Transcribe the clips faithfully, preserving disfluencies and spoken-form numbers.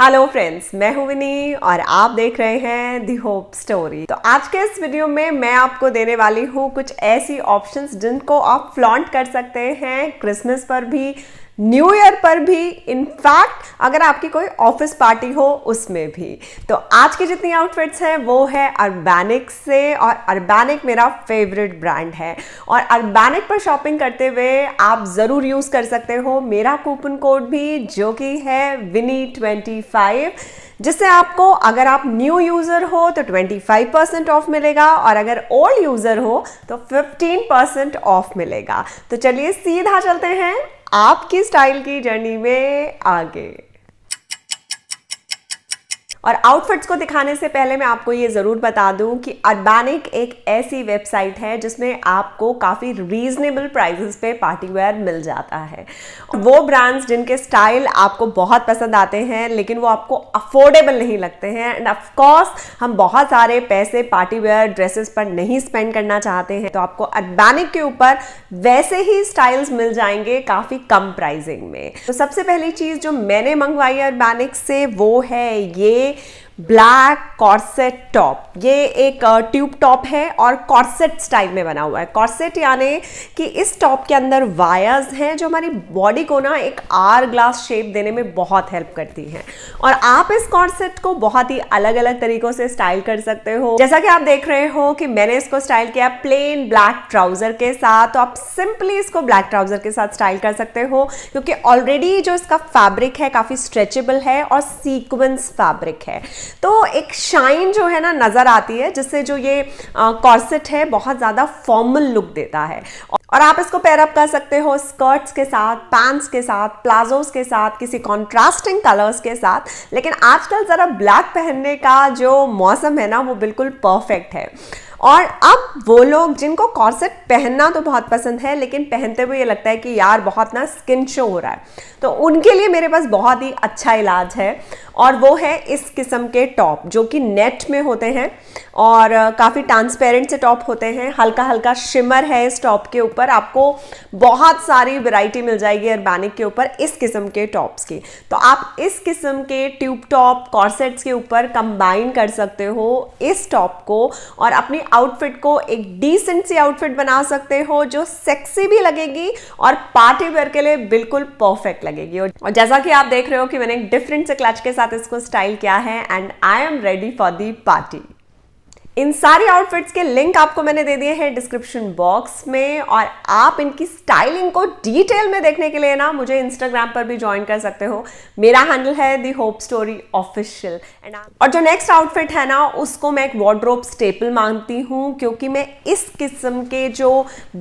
Hello friends, मैं हूं विनी और आप देख रहे हैं द होप स्टोरी। तो आज के इस वीडियो में मैं आपको देने वाली हूं कुछ ऐसी ऑप्शंस जिनको आप फ्लॉन्ट कर सकते हैं क्रिसमस पर भी, न्यू ईयर पर भी, इनफैक्ट अगर आपकी कोई ऑफिस पार्टी हो उसमें भी। तो आज की जितनी आउटफिट्स हैं वो है अर्बैनिक से, और अर्बैनिक मेरा फेवरेट ब्रांड है और अर्बैनिक पर शॉपिंग करते हुए आप ज़रूर यूज़ कर सकते हो मेरा कूपन कोड भी, जो कि है विनी ट्वेंटी फाइव, जिससे आपको अगर आप न्यू यूज़र हो तो पच्चीस परसेंट ऑफ मिलेगा और अगर ओल्ड यूज़र हो तो पंद्रह परसेंट ऑफ मिलेगा। तो चलिए सीधा चलते हैं आपकी स्टाइल की जर्नी में आगे। और आउटफिट्स को दिखाने से पहले मैं आपको ये ज़रूर बता दूं कि अर्बैनिक एक ऐसी वेबसाइट है जिसमें आपको काफ़ी रीजनेबल प्राइसेस पे पार्टी वेयर मिल जाता है। वो ब्रांड्स जिनके स्टाइल आपको बहुत पसंद आते हैं लेकिन वो आपको अफोर्डेबल नहीं लगते हैं, एंड ऑफ कोर्स हम बहुत सारे पैसे पार्टी वेयर ड्रेसेस पर नहीं स्पेंड करना चाहते हैं, तो आपको अर्बैनिक के ऊपर वैसे ही स्टाइल्स मिल जाएंगे काफ़ी कम प्राइसिंग में। तो सबसे पहली चीज़ जो मैंने मंगवाई अर्बैनिक से वो है ये ब्लैक कॉर्सेट टॉप। ये एक ट्यूब टॉप है और कॉर्सेट स्टाइल में बना हुआ है। कॉर्सेट यानी कि इस टॉप के अंदर वायर्स हैं जो हमारी बॉडी को ना एक आर ग्लास शेप देने में बहुत हेल्प करती हैं, और आप इस कॉर्सेट को बहुत ही अलग अलग तरीक़ों से स्टाइल कर सकते हो। जैसा कि आप देख रहे हो कि मैंने इसको स्टाइल किया प्लेन ब्लैक ट्राउज़र के साथ, तो आप सिंपली इसको ब्लैक ट्राउज़र के साथ स्टाइल कर सकते हो क्योंकि ऑलरेडी जो इसका फैब्रिक है काफ़ी स्ट्रेचेबल है और सीक्वेंस फैब्रिक है, तो एक शाइन जो है ना नज़र आती है, जिससे जो ये कॉर्सेट है बहुत ज़्यादा फॉर्मल लुक देता है। और आप इसको पेयर अप कर सकते हो स्कर्ट्स के साथ, पैंट्स के साथ, प्लाजोस के साथ, किसी कॉन्ट्रास्टिंग कलर्स के साथ। लेकिन आजकल ज़रा ब्लैक पहनने का जो मौसम है ना वो बिल्कुल परफेक्ट है। और अब वो लोग जिनको कॉर्सेट पहनना तो बहुत पसंद है लेकिन पहनते हुए ये लगता है कि यार बहुत ना स्किन शो हो रहा है, तो उनके लिए मेरे पास बहुत ही अच्छा इलाज है, और वो है इस किस्म के टॉप जो कि नेट में होते हैं और काफ़ी ट्रांसपेरेंट से टॉप होते हैं। हल्का हल्का शिमर है इस टॉप के ऊपर। आपको बहुत सारी वैरायटी मिल जाएगी अर्बैनिक के ऊपर इस किस्म के टॉप्स की, तो आप इस किस्म के ट्यूब टॉप कॉर्सेट्स के ऊपर कंबाइन कर सकते हो इस टॉप को, और अपनी आउटफिट को एक डिसेंट सी आउटफिट बना सकते हो जो सेक्सी भी लगेगी और पार्टी वेयर के लिए बिल्कुल परफेक्ट लगेगी। और जैसा कि आप देख रहे हो कि मैंने एक डिफरेंट से क्लच के साथ इसको स्टाइल किया है, and I am ready for the party. इन सारी आउटफिट्स के लिंक आपको मैंने दे दिए हैं डिस्क्रिप्शन बॉक्स में, और आप इनकी स्टाइलिंग को डिटेल में देखने के लिए ना मुझे इंस्टाग्राम पर भी ज्वाइन कर सकते हो। मेरा हैंडल है the hope story official. And और जो नेक्स्ट आउटफिट है ना उसको मैं एक वार्डरोब स्टेपल मानती हूँ, क्योंकि मैं इस किस्म के जो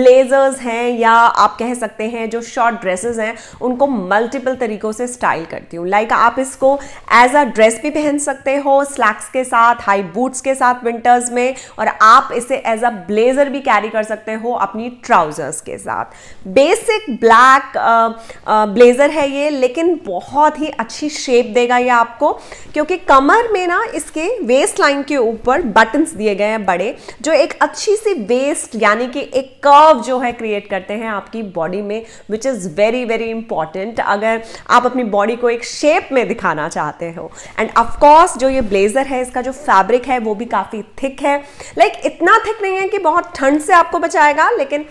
ब्लेजर्स हैं या आप कह सकते हैं जो शॉर्ट ड्रेसेस हैं उनको मल्टीपल तरीक़ों से स्टाइल करती हूँ। लाइक आप इसको एज अ ड्रेस भी पहन सकते हो स्लैक्स के साथ, हाई बूट्स के साथ विंटर्स में, और आप इसे एज अ ब्लेजर भी कैरी कर सकते हो अपनी ट्राउजर्स के साथ। बेसिक ब्लैक ब्लेजर है ये, लेकिन बहुत ही अच्छी शेप देगा ये आपको, क्योंकि कमर में ना इसके वेस्ट लाइन के ऊपर बटन्स दिए गए हैं बड़े, जो एक अच्छी सी वेस्ट यानी कि एक कर्व जो है क्रिएट करते हैं आपकी बॉडी में, which is very very important अगर आप अपनी बॉडी को एक शेप में दिखाना चाहते हो। एंड ऑफकोर्स जो ये ब्लेजर है इसका जो फैब्रिक है वो भी काफ़ी थिक है, लाइक like, इतना थिक नहीं है कि बहुत ठंड से आपको बचाएगा, लेकिन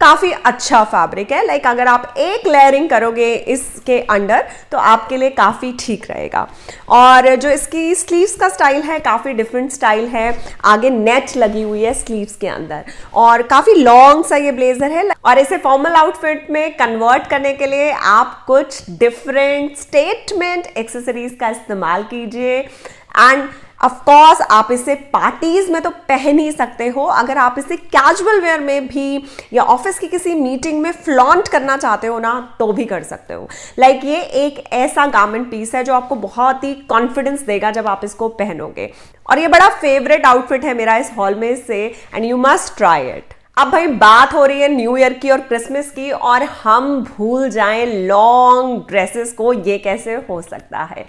काफ़ी अच्छा फैब्रिक है। लाइक like, अगर आप एक लेयरिंग करोगे इसके अंडर तो आपके लिए काफ़ी ठीक रहेगा। और जो इसकी स्लीव्स का स्टाइल है काफ़ी डिफरेंट स्टाइल है, आगे नेट लगी हुई है स्लीव्स के अंदर, और काफ़ी लॉन्ग सा ये ब्लेजर है, और इसे फॉर्मल आउटफिट में कन्वर्ट करने के लिए आप कुछ डिफरेंट स्टेटमेंट एक्सेसरीज का इस्तेमाल कीजिए। एंड ऑफ कोर्स आप इसे पार्टीज़ में तो पहन ही सकते हो, अगर आप इसे कैजुअल वेयर में भी या ऑफिस की किसी मीटिंग में फ्लॉन्ट करना चाहते हो ना तो भी कर सकते हो। लाइक like ये एक ऐसा गारमेंट पीस है जो आपको बहुत ही कॉन्फिडेंस देगा जब आप इसको पहनोगे, और ये बड़ा फेवरेट आउटफिट है मेरा इस हॉल में से, and you must try it. अब भाई बात हो रही है न्यू ईयर की और क्रिसमस की और हम भूल जाएं लॉन्ग ड्रेसेस को, ये कैसे हो सकता है।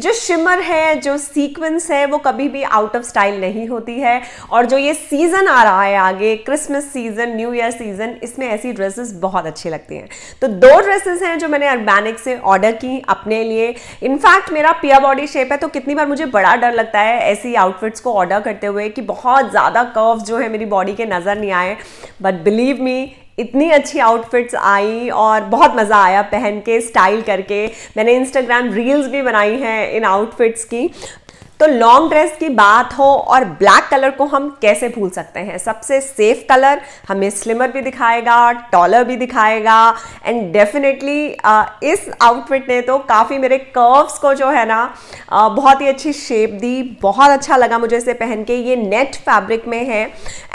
जो शिमर है, जो सीक्वेंस है, वो कभी भी आउट ऑफ स्टाइल नहीं होती है। और जो ये सीज़न आ रहा है आगे, Christmas season, new year season, इसमें ऐसी ड्रेसेस बहुत अच्छी लगती हैं। तो दो ड्रेसेस हैं जो मैंने अर्बैनिक से ऑर्डर की अपने लिए। इनफैक्ट मेरा पियर बॉडी शेप है, तो कितनी बार मुझे बड़ा डर लगता है ऐसी आउटफिट्स को ऑर्डर करते हुए कि बहुत ज़्यादा कर्व्स जो है मेरी बॉडी के नज़र नहीं आए। बट बिलीव मी, इतनी अच्छी आउटफिट्स आई और बहुत मज़ा आया पहन के, स्टाइल करके। मैंने इंस्टाग्राम रील्स भी बनाई हैं इन आउटफिट्स की। तो लॉन्ग ड्रेस की बात हो और ब्लैक कलर को हम कैसे भूल सकते हैं। सबसे सेफ कलर, हमें स्लिमर भी दिखाएगा, टॉलर भी दिखाएगा। एंड डेफिनेटली इस आउटफिट ने तो काफ़ी मेरे कर्व्स को जो है ना आ, बहुत ही अच्छी शेप दी। बहुत अच्छा लगा मुझे इसे पहन के। ये नेट फैब्रिक में है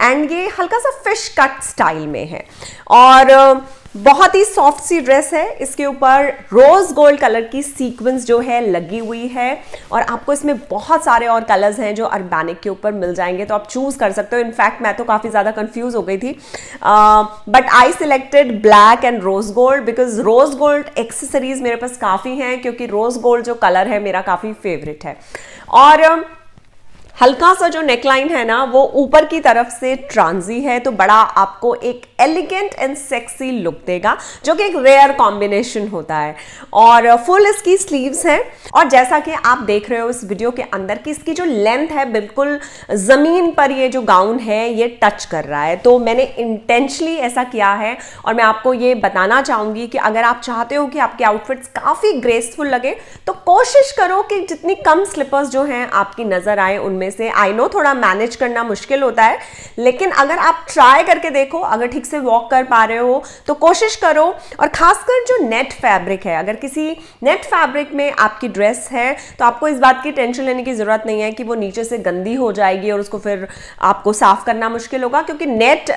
एंड ये हल्का सा फिश कट स्टाइल में है और बहुत ही सॉफ्ट सी ड्रेस है। इसके ऊपर रोज़ गोल्ड कलर की सीक्वेंस जो है लगी हुई है और आपको इसमें बहुत सारे और कलर्स हैं जो अर्बैनिक के ऊपर मिल जाएंगे, तो आप चूज़ कर सकते हो। इनफैक्ट मैं तो काफ़ी ज़्यादा कंफ्यूज हो गई थी, but I selected black and rose gold because rose gold accessories मेरे पास काफ़ी हैं, क्योंकि रोज़ गोल्ड जो कलर है मेरा काफ़ी फेवरेट है। और हल्का सा जो नेकलाइन है ना, वो ऊपर की तरफ से ट्रांजी है, तो बड़ा आपको एक एलिगेंट एंड सेक्सी लुक देगा, जो कि एक रेयर कॉम्बिनेशन होता है। और फुल इसकी स्लीव्स हैं और जैसा कि आप देख रहे हो इस वीडियो के अंदर कि इसकी जो लेंथ है बिल्कुल ज़मीन पर ये जो गाउन है ये टच कर रहा है, तो मैंने इंटेंशनली ऐसा किया है। और मैं आपको ये बताना चाहूँगी कि अगर आप चाहते हो कि आपके आउटफिट्स काफ़ी ग्रेसफुल लगे, तो कोशिश करो कि जितनी कम स्लिपर्स जो हैं आपकी नज़र आए उनमें से। आई नो थोड़ा मैनेज करना मुश्किल होता है, लेकिन अगर आप ट्राई करके देखो, अगर ठीक से वॉक कर पा रहे हो तो कोशिश करो। और खासकर जो नेट फैब्रिक है, अगर किसी नेट फैब्रिक में आपकी ड्रेस है तो आपको इस बात की टेंशन लेने की ज़रूरत नहीं है कि वो नीचे से गंदी हो जाएगी और उसको फिर आपको साफ करना मुश्किल होगा, क्योंकि net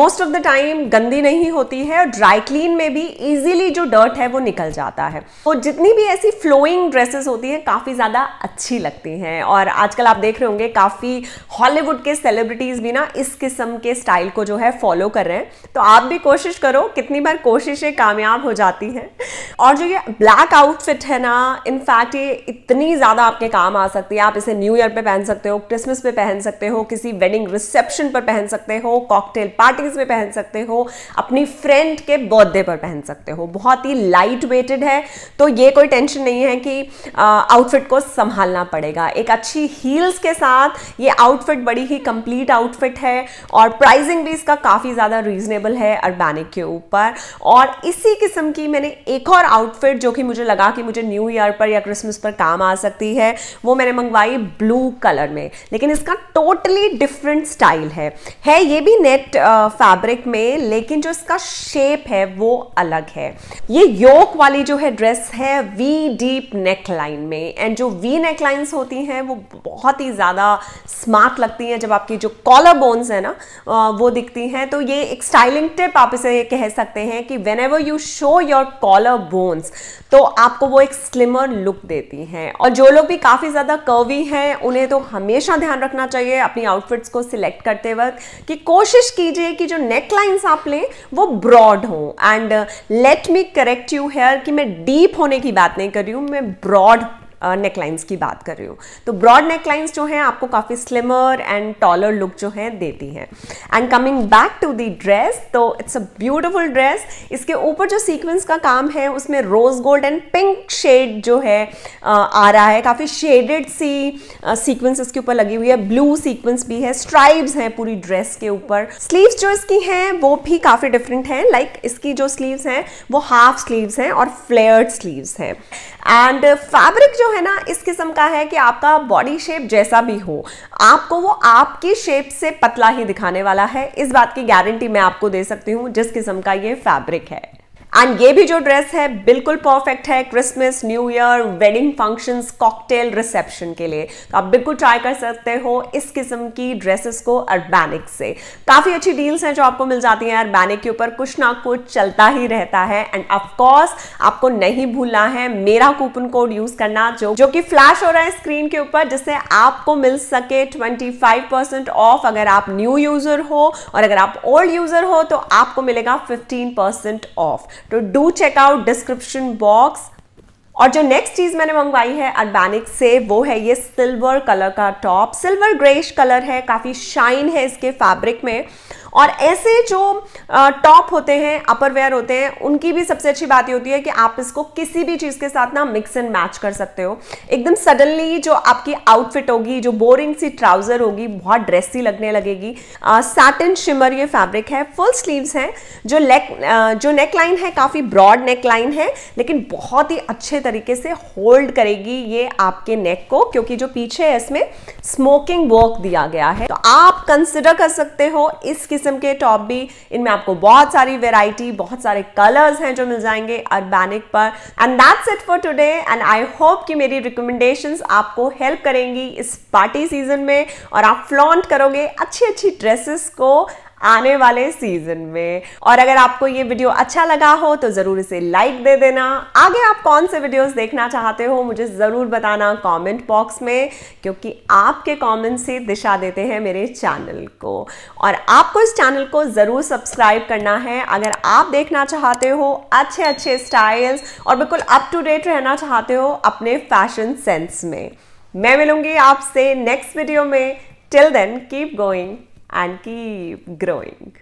most of the time गंदी नहीं होती है और ड्राई क्लीन में भी ईजिली जो डर्ट है वो निकल जाता है। तो जितनी भी ऐसी फ्लोइंग ड्रेसेस होती हैं काफ़ी ज़्यादा अच्छी लगती हैं। और आजकल आप देख रहे होंगे काफ़ी हॉलीवुड के सेलिब्रिटीज़ भी ना इस किस्म के स्टाइल को जो है फॉलो कर रहे हैं, तो आप भी कोशिश करो। कितनी बार कोशिशें कामयाब हो जाती हैं। और जो ये ब्लैक आउटफिट है ना, इनफैक्ट ये इतनी ज़्यादा आपके काम आ सकती है। आप इसे न्यू ईयर पे पहन सकते हो, क्रिसमस पे पहन सकते हो, किसी वेडिंग रिसेप्शन पर पहन सकते हो, कॉकटेल पार्टीज में पहन सकते हो, अपनी फ्रेंड के बर्थडे पर पहन सकते हो। बहुत ही लाइट वेटेड है, तो ये कोई टेंशन नहीं है कि आउटफिट को संभालना पड़ेगा। एक अच्छी हील्स के साथ ये आउटफिट बड़ी ही कंप्लीट आउटफिट है और प्राइसिंग भी इसका काफ़ी ज़्यादा रीजनेबल है अर्बैनिक के ऊपर। और इसी किस्म की मैंने एक और आउटफिट जो कि मुझे लगा कि मुझे न्यू ईयर पर या क्रिसमस पर काम आ सकती है, वो मैंने मंगवाई ब्लू कलर में, लेकिन इसका टोटली डिफरेंट स्टाइल है। है ये भी नेट फैब्रिक में, लेकिन जो इसका शेप है वो अलग है। ये योक वाली जो है ड्रेस है वी डीप नेकलाइन में, एंड जो वी नेकलाइंस होती हैं वो बहुत ही ज़्यादा स्मार्ट लगती हैं जब आपकी जो कॉलर बोन्स है ना वो दिखती हैं। तो ये एक स्टाइलिंग टिप आप इसे कह सकते हैं कि whenever you show your collar bones, तो आपको वो एक स्लिमर लुक देती हैं। और जो लोग भी काफ़ी ज़्यादा कर्वी हैं उन्हें तो हमेशा ध्यान रखना चाहिए अपनी आउटफिट्स को सिलेक्ट करते वक्त कि कोशिश कीजिए कि जो नेकलाइंस आप लें वो ब्रॉड हो। And let me correct you here कि मैं डीप होने की बात नहीं कर रही हूँ, मैं ब्रॉड नेकलाइंस uh, की बात कर रही हूँ। तो ब्रॉड नेकलाइंस जो हैं आपको काफ़ी स्लिमर एंड टॉलर लुक जो है देती हैं। And coming back to the dress, तो इट्स अ ब्यूटिफुल ड्रेस। इसके ऊपर जो सीक्वेंस का काम है उसमें rose gold and pink shade जो है आ, आ रहा है। काफ़ी शेडेड सी सीक्वेंस इसके ऊपर लगी हुई है, ब्लू सीक्वेंस भी है, स्ट्राइब्स हैं पूरी ड्रेस के ऊपर। स्लीव्स जो इसकी हैं वो भी काफ़ी डिफरेंट हैं। लाइक like, इसकी जो स्लीव्स हैं वो हाफ स्लीव्स हैं और फ्लेयर्ड स्लीव्स हैं। एंड फैब्रिक जो है ना इस किस्म का है कि आपका बॉडी शेप जैसा भी हो, आपको वो आपकी शेप से पतला ही दिखाने वाला है। इस बात की गारंटी मैं आपको दे सकती हूँ जिस किस्म का ये फैब्रिक है। एंड ये भी जो ड्रेस है बिल्कुल परफेक्ट है Christmas, new year, wedding functions, cocktail, reception के लिए। तो आप बिल्कुल ट्राई कर सकते हो इस किस्म की ड्रेसेस को अर्बैनिक से। काफ़ी अच्छी डील्स हैं जो आपको मिल जाती हैं अर्बैनिक के ऊपर, कुछ ना कुछ चलता ही रहता है। एंड ऑफकोर्स आपको नहीं भूलना है मेरा कूपन कोड यूज करना जो जो कि फ्लैश हो रहा है स्क्रीन के ऊपर, जिससे आपको मिल सके पच्चीस परसेंट ऑफ अगर आप न्यू यूजर हो, और अगर आप ओल्ड यूजर हो तो आपको मिलेगा पंद्रह परसेंट ऑफ। तो do check out description box. और जो नेक्स्ट चीज़ मैंने मंगवाई है अर्बैनिक से वो है ये सिल्वर कलर का टॉप। सिल्वर ग्रेश कलर है, काफ़ी शाइन है इसके फैब्रिक में। और ऐसे जो टॉप होते हैं, अपर वेयर होते हैं, उनकी भी सबसे अच्छी बात ये होती है कि आप इसको किसी भी चीज़ के साथ ना मिक्स एंड मैच कर सकते हो। एकदम सडनली जो आपकी आउटफिट होगी, जो बोरिंग सी ट्राउज़र होगी, बहुत ड्रेसी लगने लगेगी। सैटिन शिमर ये फैब्रिक है, फुल स्लीव्स हैं। जो लेक जो नेक लाइन है काफ़ी ब्रॉड नेक लाइन है, लेकिन बहुत ही अच्छे तरीके से होल्ड करेगी ये आपके नेक को, क्योंकि जो पीछे है इसमें स्मोकिंग वर्क दिया गया है। तो आप कंसिडर कर सकते हो इस किस्म के टॉप भी। इनमें आपको बहुत सारी वैरायटी, बहुत सारे कलर्स हैं जो मिल जाएंगे अर्बैनिक पर। And that's it for today, and I hope कि मेरी रिकमेंडेशंस आपको हेल्प करेंगी इस पार्टी सीजन में, और आप फ्लॉन्ट करोगे अच्छी अच्छी ड्रेसेस को आने वाले सीजन में। और अगर आपको ये वीडियो अच्छा लगा हो तो ज़रूर इसे लाइक दे देना। आगे आप कौन से वीडियोस देखना चाहते हो मुझे ज़रूर बताना कमेंट बॉक्स में, क्योंकि आपके कमेंट्स से दिशा देते हैं मेरे चैनल को। और आपको इस चैनल को ज़रूर सब्सक्राइब करना है अगर आप देखना चाहते हो अच्छे अच्छे स्टाइल्स और बिल्कुल अप टू डेट रहना चाहते हो अपने फैशन सेंस में। मैं मिलूंगी आपसे नेक्स्ट वीडियो में। Till then keep going and keep growing.